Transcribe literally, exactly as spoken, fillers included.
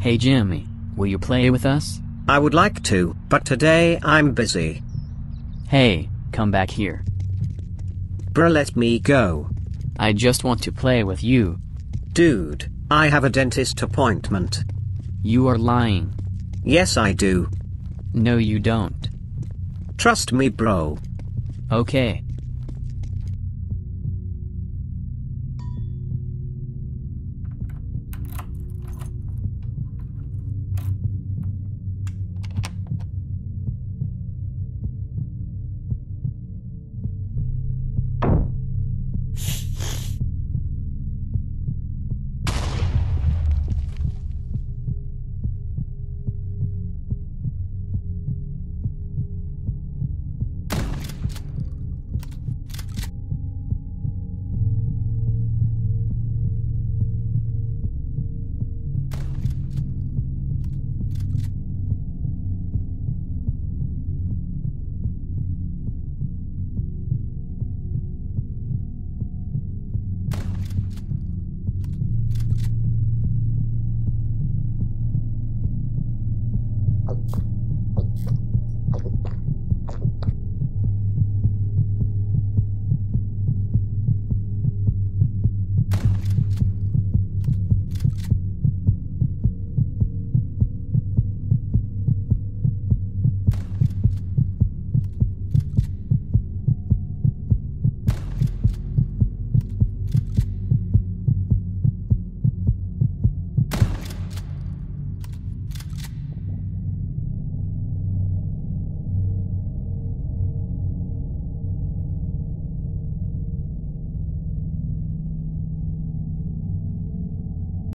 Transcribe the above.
Hey Jimmy, will you play with us? I would like to, but today I'm busy. Hey, come back here. Bruh, let me go. I just want to play with you. Dude, I have a dentist appointment. You are lying. Yes, I do. No, you don't. Trust me, bro. Okay.